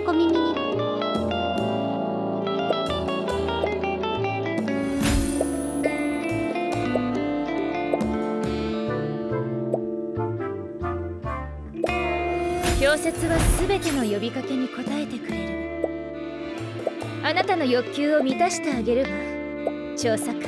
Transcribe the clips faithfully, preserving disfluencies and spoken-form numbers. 猫耳に。教節は全ての呼びかけに応えてくれる。あなたの欲求を満たしてあげるわ、調査官。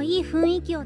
いい雰囲気を。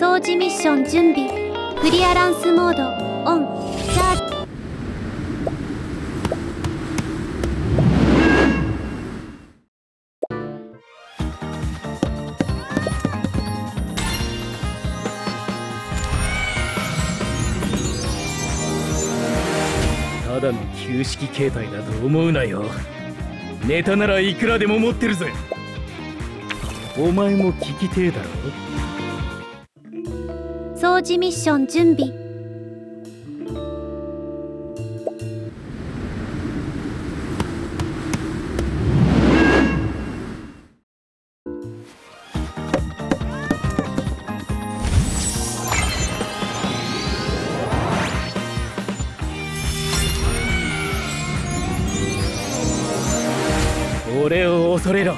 掃除ミッション準備、クリアランスモードオン、チャージ。ただの旧式形態だと思うなよ。ネタならいくらでも持ってるぜ。お前も聞きてえだろ。掃除ミッション準備。俺を恐れろ。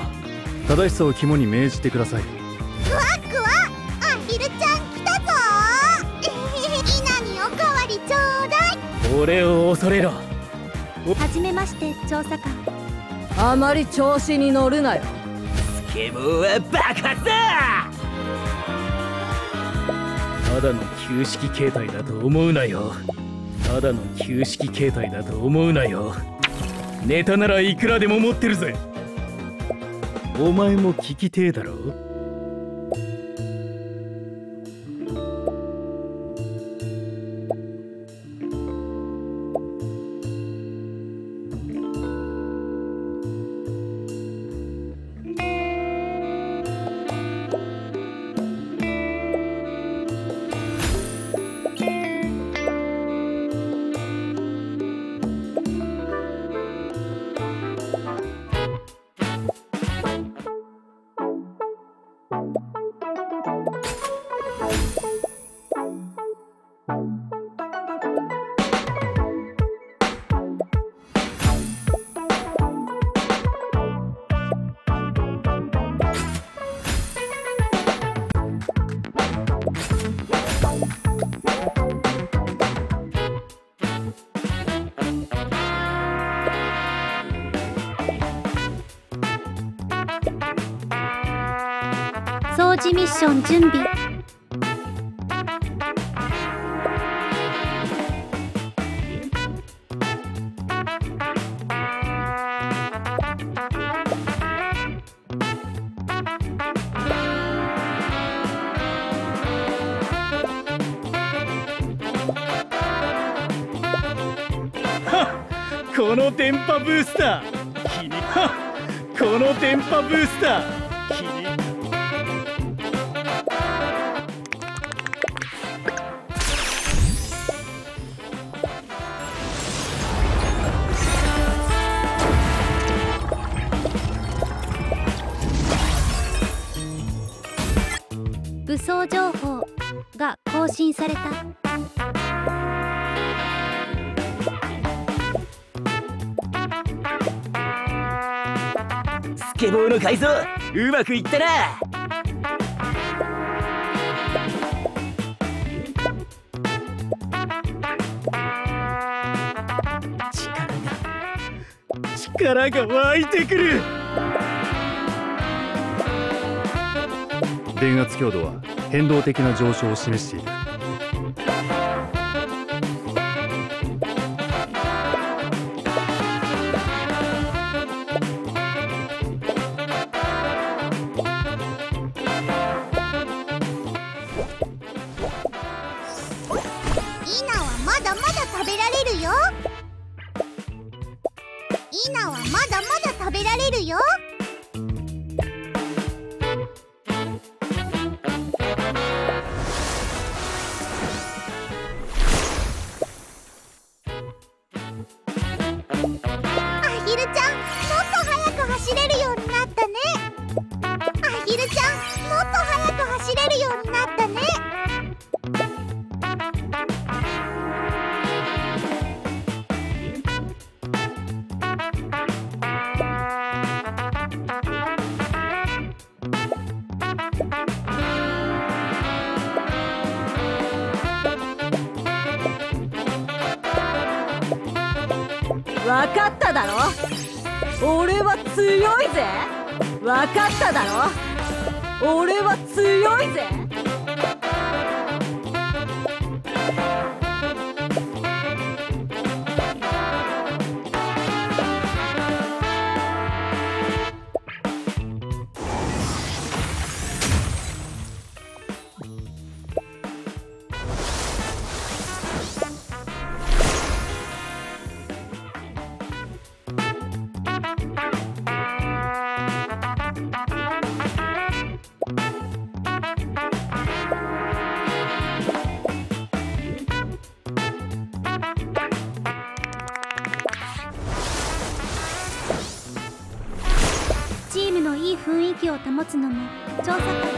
正しさを肝に銘じてください。俺を恐れろ。はじめまして、調査官。あまり調子に乗るなよ。スケボーはバカだ。ただの旧式形態だと思うなよ。ただの旧式形態だと思うなよ。ネタならいくらでも持ってるぜ。お前も聞きてえだろう。掃除ミッション準備。この電波ブースター気にはこの電波ブースター気に武装情報が更新された。スケボーの改造うまくいったな。力が力が湧いてくる。電圧強度は変動的な上昇を示している。分かっただろ、俺は強いぜ。分かっただろ、俺は強いぜ。雰囲気を保つのも調査官。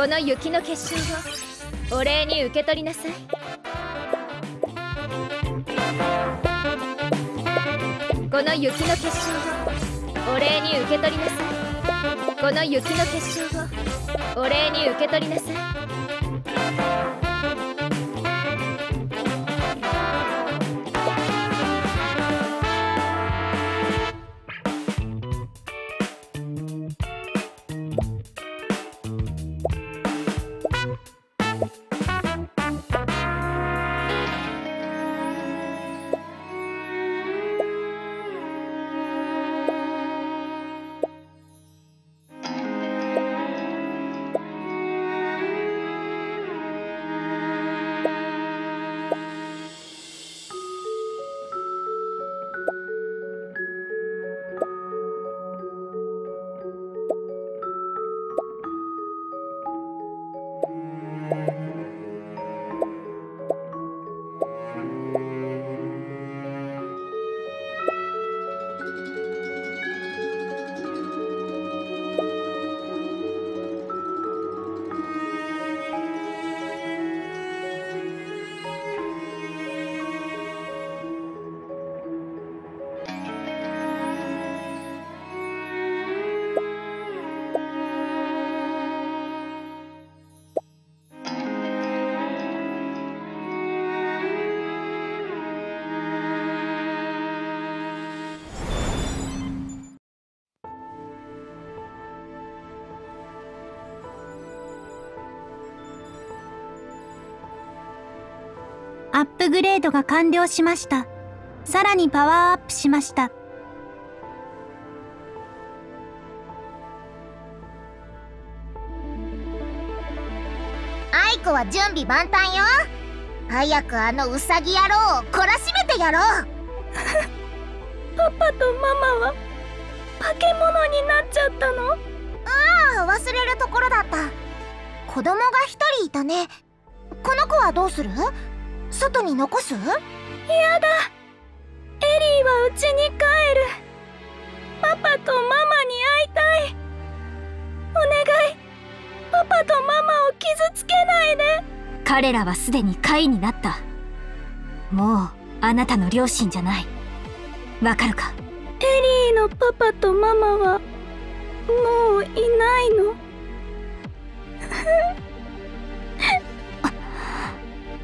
この雪の結晶をお礼に受け取りなさい。この雪の結晶をお礼に受け取りなさい。この雪の結晶をお礼に受け取りなさい。アップグレードが完了しました。さらにパワーアップしました。アイコは準備万端よ。早くあのウサギ野郎を懲らしめてやろう。パパとママは化け物になっちゃったの？ああ、忘れるところだった。子供が一人いたね。この子はどうする？外に残す？やだ。エリーは家に帰る。パパとママに会いたい。お願い、パパとママを傷つけないで。彼らはすでに怪になった。もうあなたの両親じゃない。わかるか？エリーのパパとママはもういないの？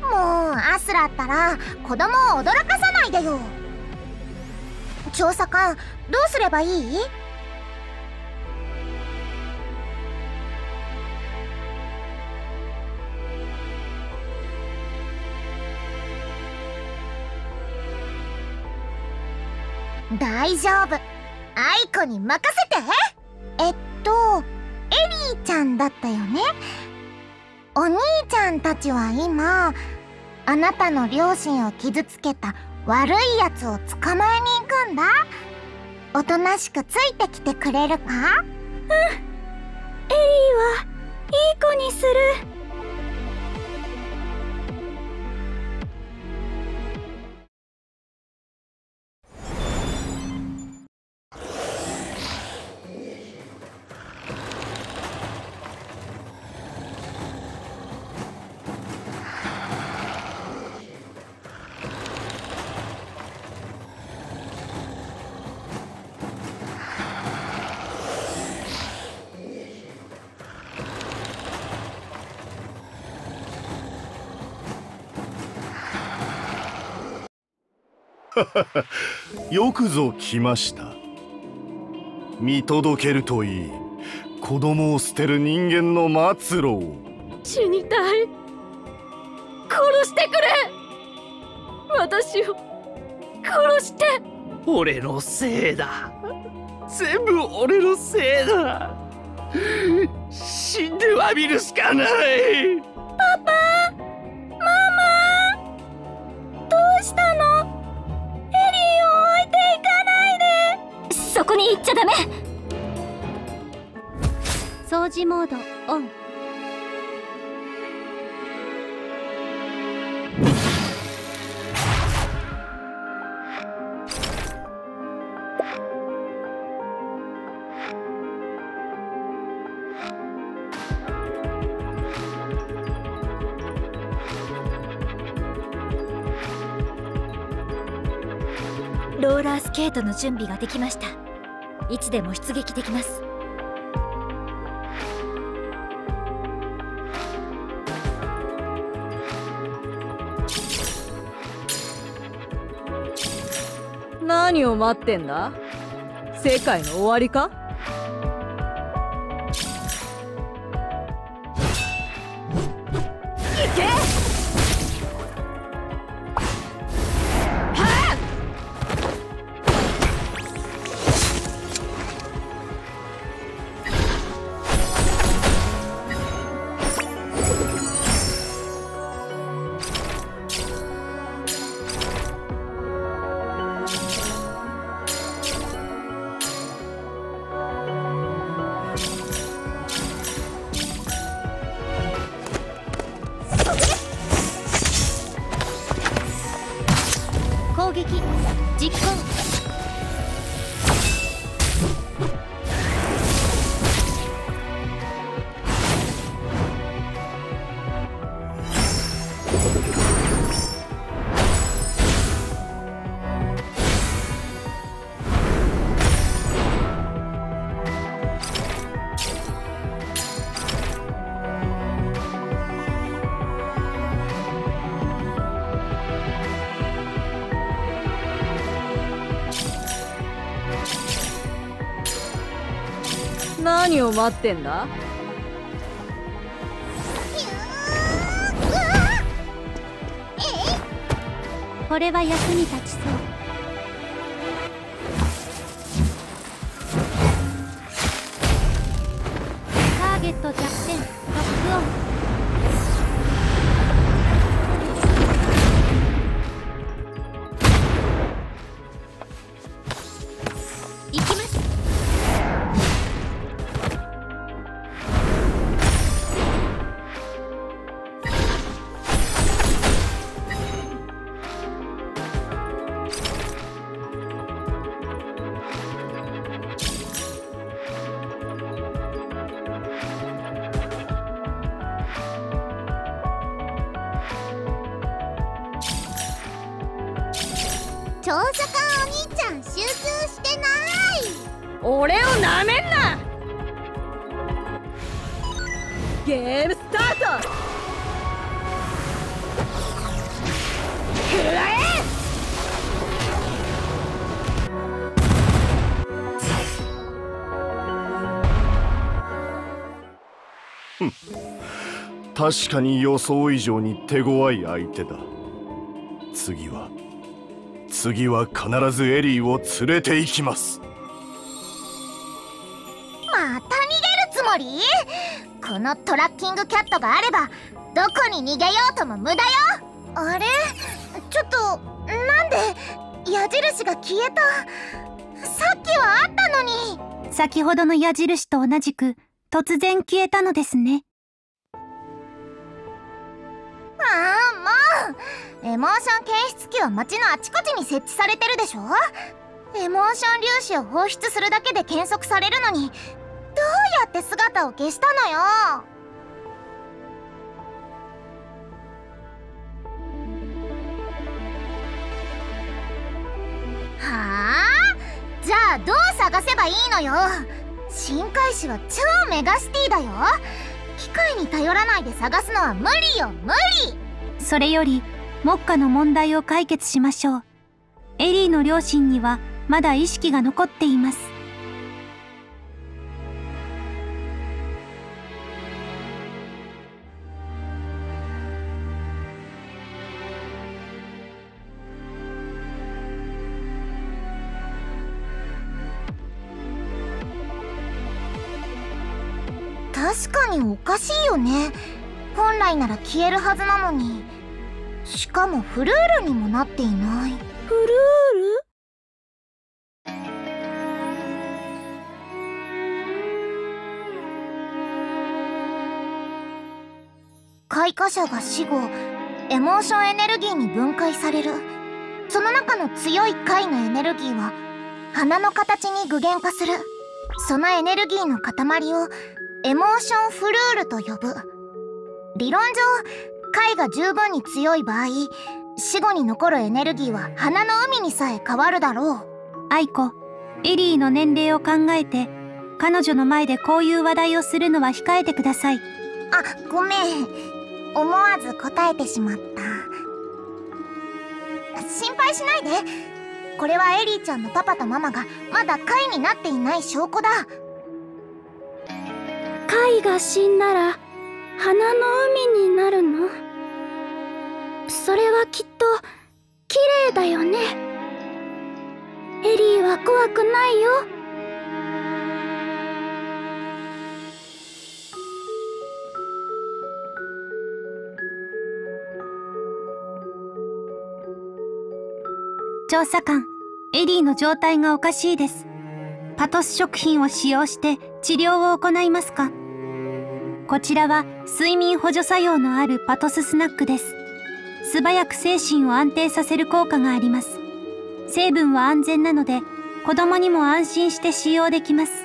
もうアスラったら子供を驚かさないでよ。調査官、どうすればいい？大丈夫、アイコに任せて。えっとエリーちゃんだったよね。お兄ちゃんたちは今あなたの両親を傷つけた悪いやつを捕まえに行くんだ。おとなしくついてきてくれるか？うん、エリーはいい子にする。よくぞ来ました。見届けるといい、子供を捨てる人間の末路を。死にたい。殺してくれ、私を殺して。俺のせいだ、全部俺のせいだ。死んでわびるしかない。パパ、ママ、どうしたの？そこに行っちゃダメ。掃除モードオン。ローラースケートの準備ができました。いつでも出撃できます。何を待ってんだ？世界の終わりか？いけ！何を待ってんだ？これは役に立ちそう。ターゲット弱点ロックオン。行きます。調査官お兄ちゃん集中してない。俺をなめんな。ゲームスタート。くらえ。確かに予想以上に手強い相手だ。次は次は必ずエリーを連れて行きます。また逃げるつもり？このトラッキングキャットがあればどこに逃げようとも無駄よ。あれちょっとなんで矢印が消えた。さっきはあったのに。先ほどの矢印と同じく突然消えたのですね。ああもうエモーション検出器は街のあちこちに設置されてるでしょ。エモーション粒子を放出するだけで検測されるのにどうやって姿を消したのよ。はあじゃあどう探せばいいのよ。深海市は超メガシティだよ。機械に頼らないで探すのは無理よ無理。それより目下の問題を解決しましょう。エリーの両親にはまだ意識が残っています。確かにおかしいよね。本来なら消えるはずなのに。しかもフルールにもなっていない。フルール？開花者が死後エモーションエネルギーに分解される。その中の強い解のエネルギーは花の形に具現化する。そのエネルギーの塊をエモーションフルールと呼ぶ。理論上貝が十分に強い場合死後に残るエネルギーは花の海にさえ変わるだろう。愛子、エリーの年齢を考えて彼女の前でこういう話題をするのは控えてください。あ、ごめん。思わず答えてしまった。心配しないで。これはエリーちゃんのパパとママがまだ貝になっていない証拠だ。貝が死んだら花の海になるの？それはきっと綺麗だよね。エリーは怖くないよ。調査官、エリーの状態がおかしいです。パトス食品を使用して治療を行いますか？こちらは睡眠補助作用のあるパトススナックです。素早く精神を安定させる効果があります。成分は安全なので、子供にも安心して使用できます。う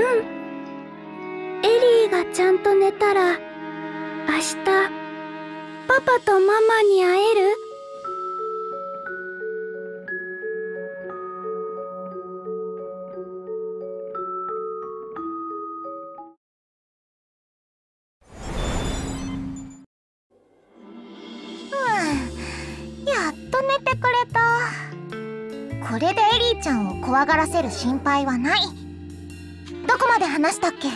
ん。エリーがちゃんと寝たら、明日、パパとママに会える？うん、やっと寝てくれた。れでエリーちゃんを怖がらせる心配はない。どこまで話したっけ？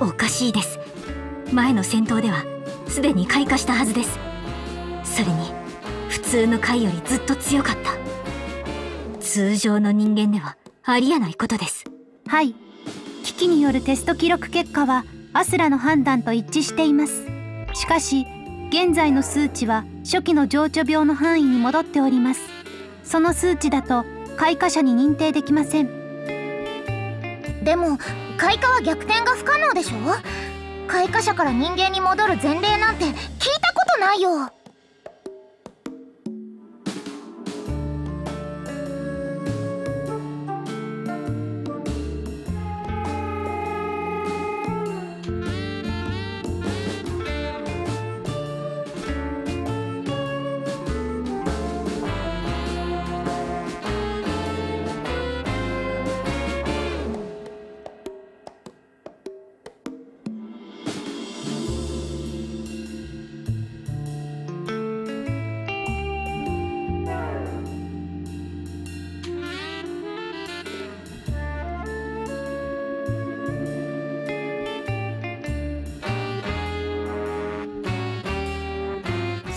おかしいです。前の戦闘ではすでに開花したはずです。それに普通の貝よりずっと強かった。通常の人間ではありえないことです。はい、機器によるテスト記録結果はアスラの判断と一致しています。しかし現在の数値は初期の情緒病の範囲に戻っております。その数値だと開花者に認定できません。でも開花は逆転が不可能でしょ？開花者から人間に戻る前例なんて聞いたことないよ。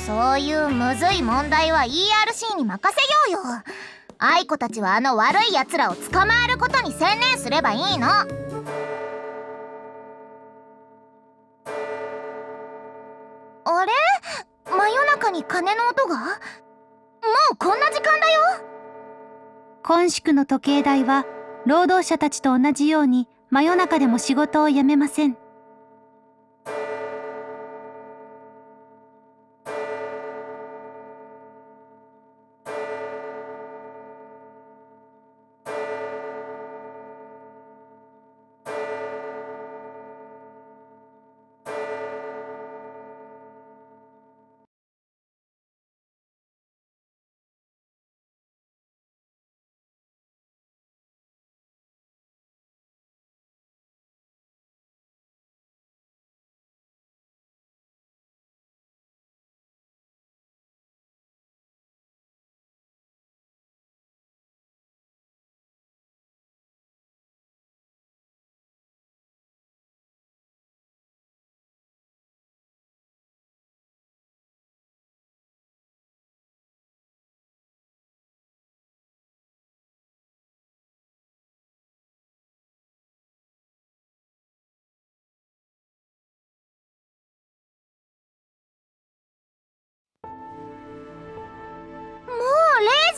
そういうむずい問題は イーアールシー に任せようよ。アイコたちはあの悪いやつらを捕まえることに専念すればいいの。あれ？真夜中に鐘の音が？もうこんな時間だよ。今宿の時計台は労働者たちと同じように真夜中でも仕事をやめません。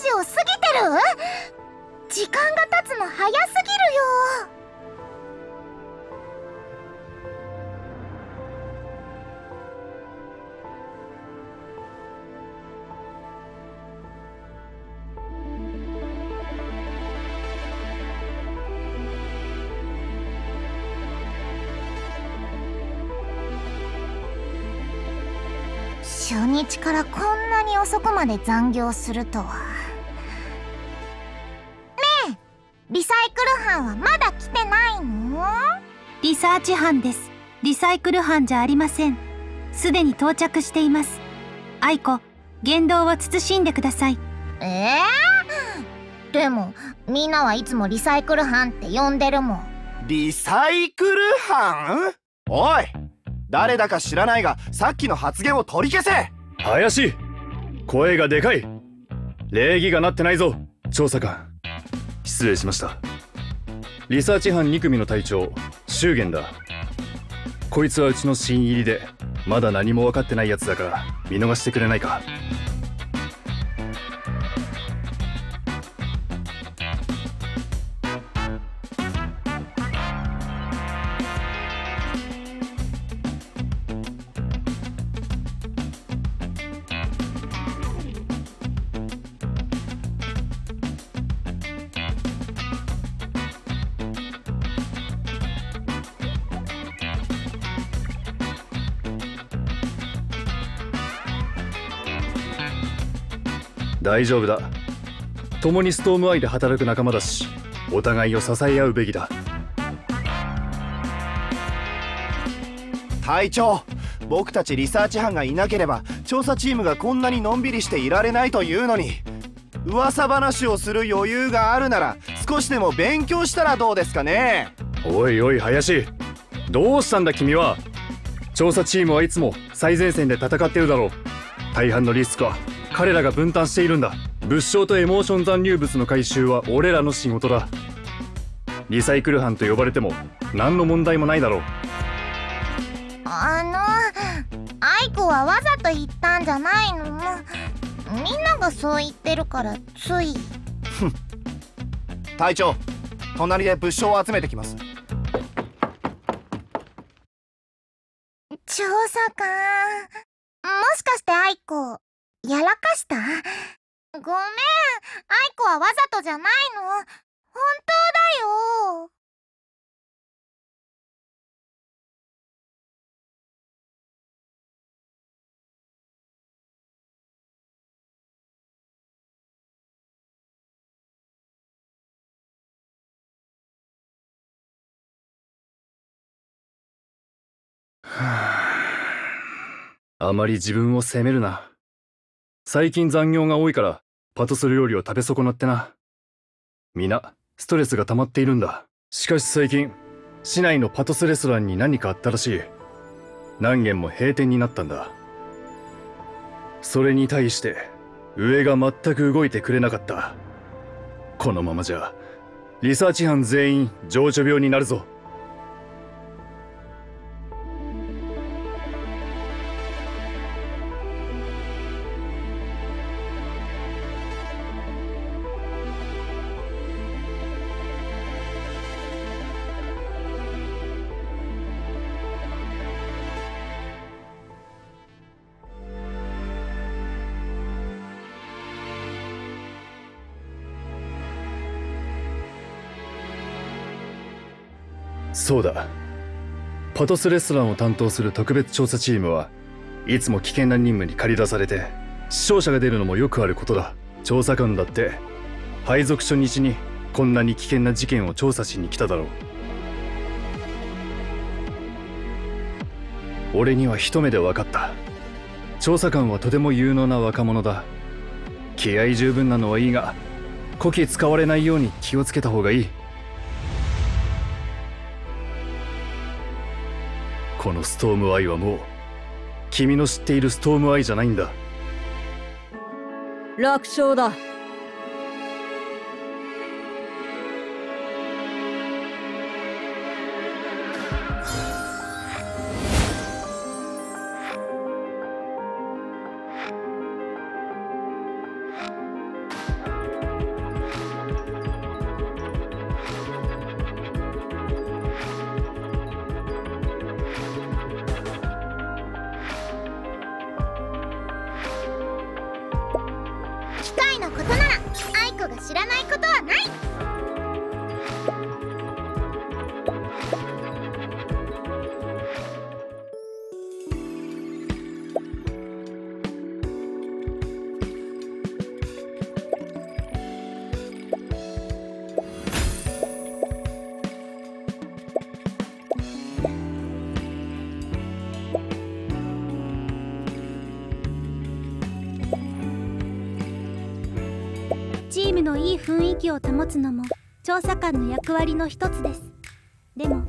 もう過ぎてる？時間が経つの早すぎるよ。初日からこんなに遅くまで残業するとは。リサイクル班はまだ来てないの？リサーチ班です。リサイクル班じゃありません。すでに到着しています。アイコ、言動を慎んでください。ええー、でもみんなはいつもリサイクル班って呼んでるもん。リサイクル班？おい、誰だか知らないがさっきの発言を取り消せ。林、声がでかい。礼儀がなってないぞ、調査官。失礼しました。リサーチ班に組の隊長修玄だ。こいつはうちの新入りでまだ何も分かってないやつだから見逃してくれないか。大丈夫だ。共にストームアイで働く仲間だし、お互いを支え合うべきだ。隊長、僕たちリサーチ班がいなければ調査チームがこんなにのんびりしていられないというのに、噂話をする余裕があるなら少しでも勉強したらどうですかね。おいおい林、どうしたんだ君は。調査チームはいつも最前線で戦ってるだろう。大半のリスクは彼らが分担しているんだ。物証とエモーション残留物の回収は俺らの仕事だ。リサイクル班と呼ばれても何の問題もないだろう。あの、アイコはわざと言ったんじゃないの。みんながそう言ってるからつい。ふん。隊長、隣で物証を集めてきます。調査官、もしかしてアイコやらかした？ごめん、アイコはわざとじゃないの。本当だよ。あまり自分を責めるな。最近残業が多いからパトス料理を食べ損なってな。皆ストレスが溜まっているんだ。しかし最近市内のパトスレストランに何かあったらしい。何軒も閉店になったんだ。それに対して上が全く動いてくれなかった。このままじゃリサーチ班全員情緒病になるぞ。そうだ、パトスレストランを担当する特別調査チームはいつも危険な任務に駆り出されて死傷者が出るのもよくあることだ。調査官だって配属初日にこんなに危険な事件を調査しに来ただろう。俺には一目で分かった。調査官はとても有能な若者だ。気合十分なのはいいが、こき使われないように気をつけた方がいい。このストームアイはもう君の知っているストームアイじゃないんだ。楽勝だ。知らないことはない。チームのいい雰囲気を保つのも調査官の役割の一つです。でも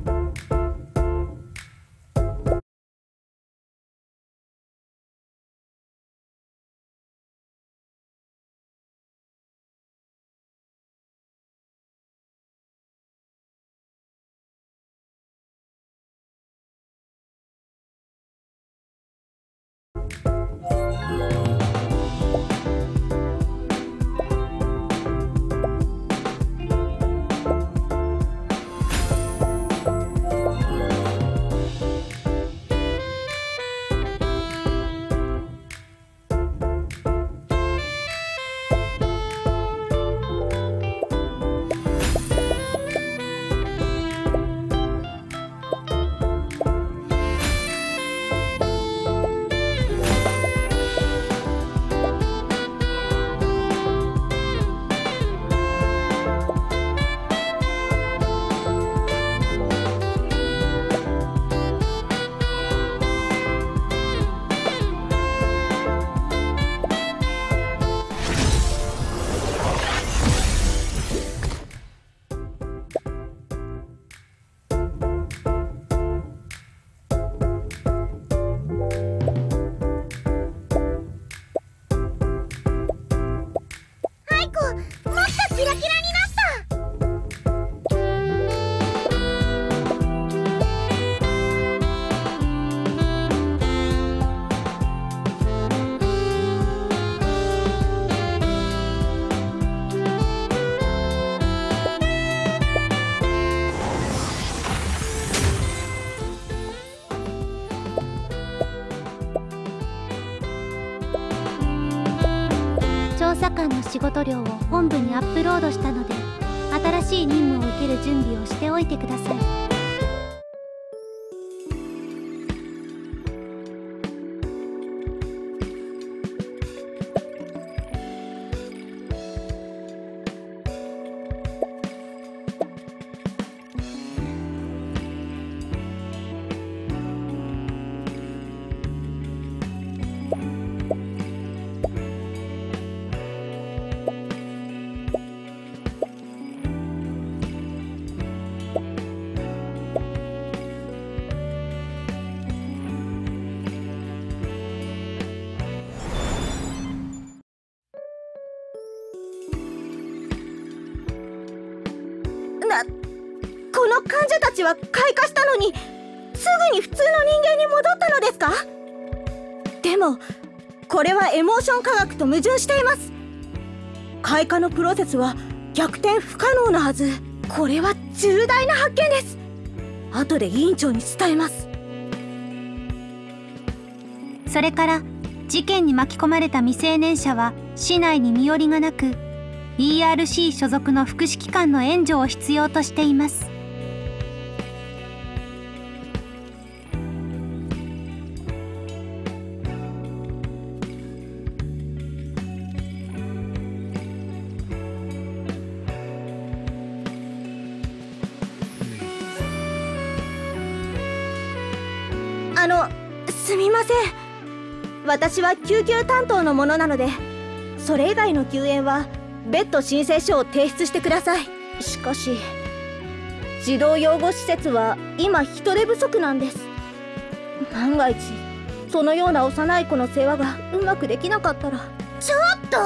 ようかんの仕事量を本部にアップロードしたので、新しい任務を受ける準備をしておいてください。は開花したのにすぐに普通の人間に戻ったのですか？でもこれはエモーション科学と矛盾しています。開花のプロセスは逆転不可能なはず。これは重大な発見です。後で委員長に伝えます。それから事件に巻き込まれた未成年者は市内に身寄りがなく、 イーアールシー 所属の福祉機関の援助を必要としています。あの、すみません。私は救急担当のものなので、それ以外の救援は別途申請書を提出してください。しかし児童養護施設は今人手不足なんです。万が一そのような幼い子の世話がうまくできなかったら。ちょっと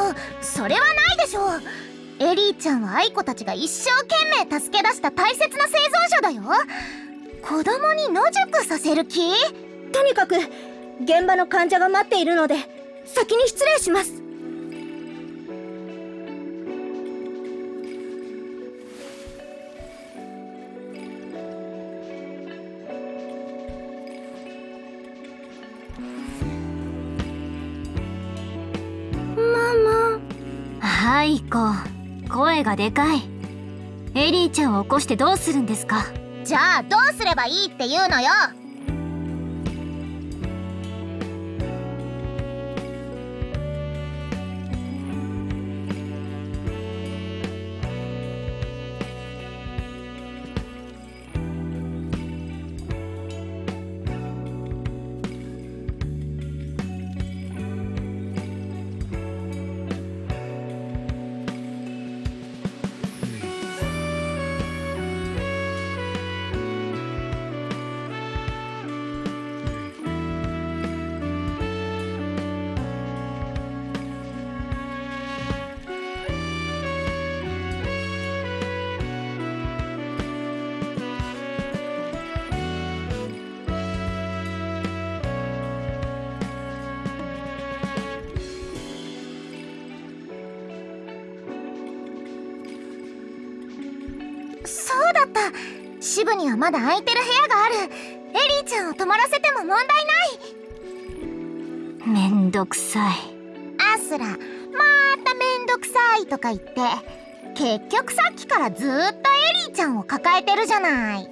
それはないでしょう。エリーちゃんは愛子たちが一生懸命助け出した大切な生存者だよ。子供に野宿させる気？とにかく現場の患者が待っているので先に失礼します。ママ。はい、子。声がでかい。エリーちゃんを起こしてどうするんですか？じゃあどうすればいいっていうのよ。支部にはまだ空いてる部屋がある。エリーちゃんを泊まらせても問題ない。めんどくさい。アスラ、まためんどくさいとか言って結局さっきからずっとエリーちゃんを抱えてるじゃない。よ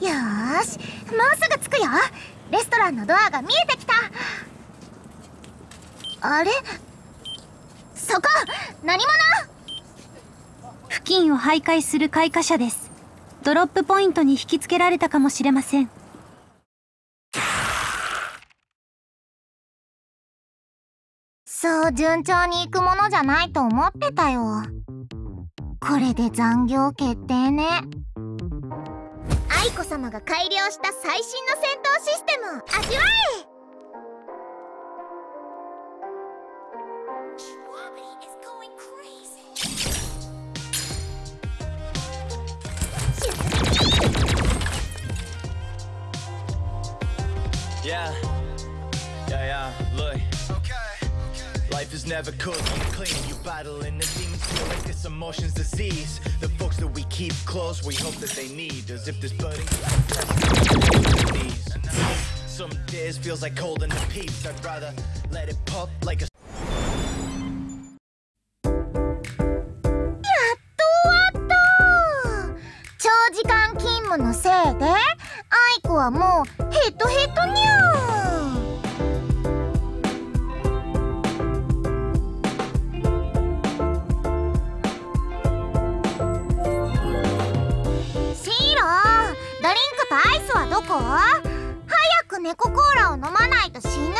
ーし、もうすぐ着くよ。レストランのドアが見えてきた。あれ？そこ！何者？付近を徘徊する開花者です。ドロップポイントに引きつけられたかもしれません。そう順調にいくものじゃないと思ってたよ。これで残業決定ね。愛子様が改良した最新の戦闘システムを味わえ！ life is never cooked. Clean, you battling the demons feel like this emotion's disease. The folks that we keep close, we hope that they need. As if this burning some days feels like cold in the peeps. I'd rather let it pop like aのせいでアイコはもうヘトヘトにゃん。シーロー、ドリンクとアイスはどこ？早く猫コーラを飲まないと死ぬ。ア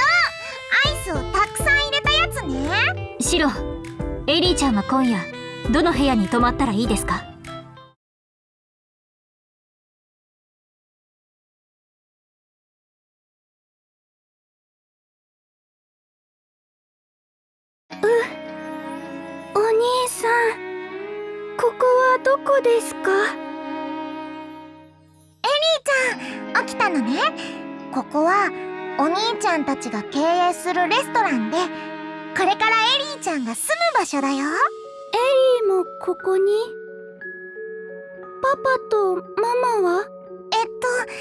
イスをたくさん入れたやつね。シロ、エリーちゃんは今夜どの部屋に泊まったらいいですか？ですか？エリーちゃん起きたのね。ここはお兄ちゃんたちが経営するレストランで、これからエリーちゃんが住む場所だよ。エリーもここに？パパとママは？えっとエリー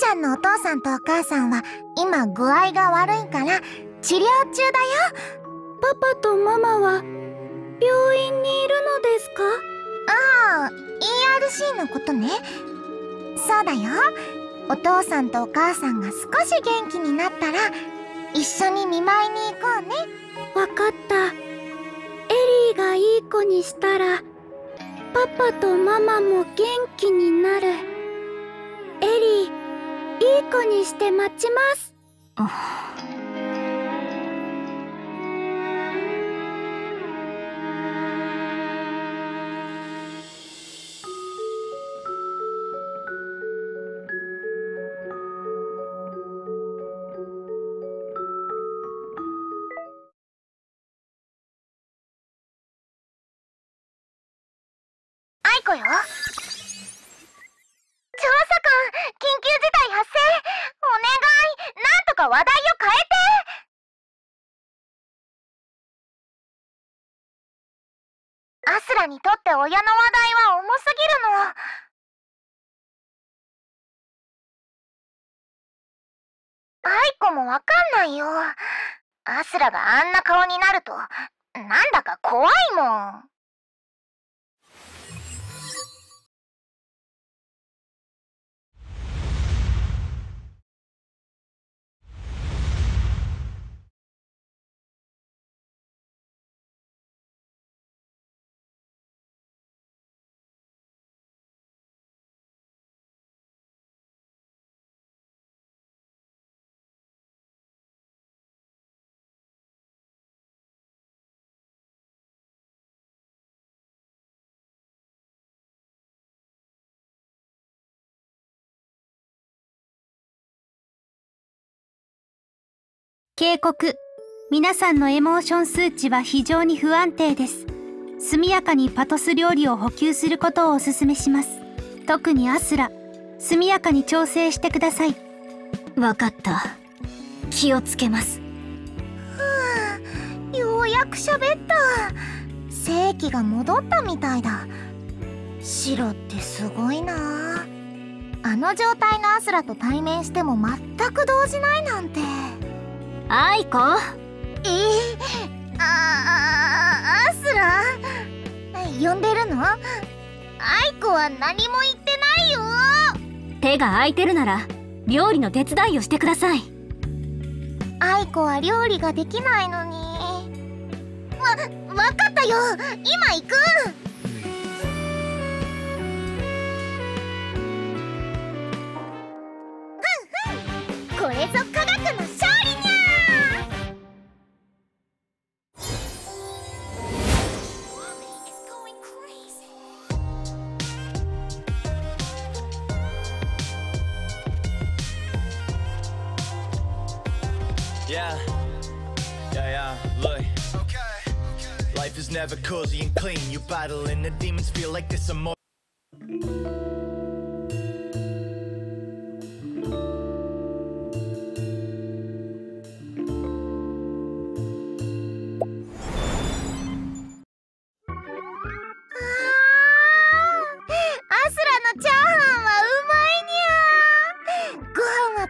ちゃんのお父さんとお母さんは今具合が悪いから治療中だよ。パパとママは病院にいるのですか？ああ、イーアールシー のことね。そうだよ。お父さんとお母さんが少し元気になったら一緒に見舞いに行こうね。わかった。エリーがいい子にしたらパパとママも元気になる。エリー、いい子にして待ちます。アイコよ。調査官、緊急事態発生。お願い、なんとか話題を変えて。アスラにとって親の話題は重すぎるの。アイコもわかんないよ。アスラがあんな顔になるとなんだか怖いもん。警告。皆さんのエモーション数値は非常に不安定です。速やかにパトス料理を補給することをお勧めします。特にアスラ、速やかに調整してください。わかった。気をつけます。はあ、ようやく喋った。正気が戻ったみたいだ。シロってすごいな。あの状態のアスラと対面しても全く動じないなんて。アイコ、えー、ああ、アスラ呼んでるの？アイコは何も言ってないよ。手が空いてるなら料理の手伝いをしてください。アイコは料理ができないのに。わ、わかったよ。今行く。ふんふん、これぞ科学の勝利。Yeah, yeah, yeah, look. Life is never cozy and clean. You battle and the demons feel like this emotion.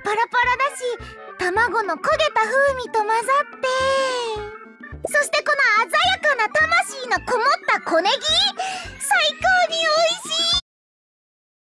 パラパラだし、卵の焦げた風味と混ざって、そしてこの鮮やかな魂のこもった小ネギ。